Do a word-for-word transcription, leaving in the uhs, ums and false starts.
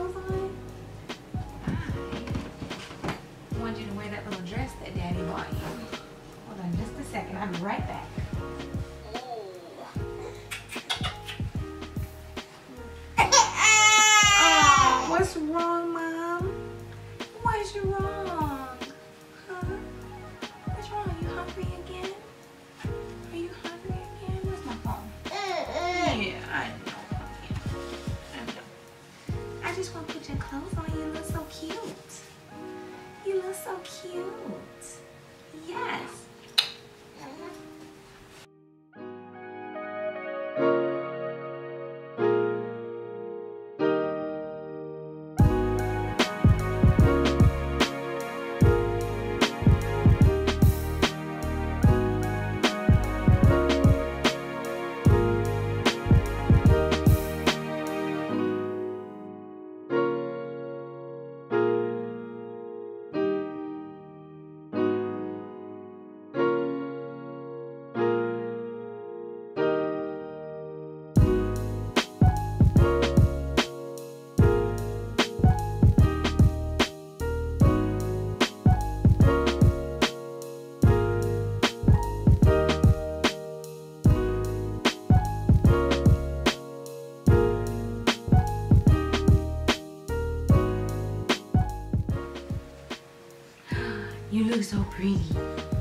clothes on? I wanted you to wear that little dress that Daddy bought you. Hold on just a second. I'll be right back. Oh, what's wrong, Mom? What is wrong? Huh? What's wrong? Are you hungry again? Are you hungry again? Where's my phone? Yeah, I know. I know. I just want to put your clothes on. You look so cute. You look so cute. Yes. You look so pretty.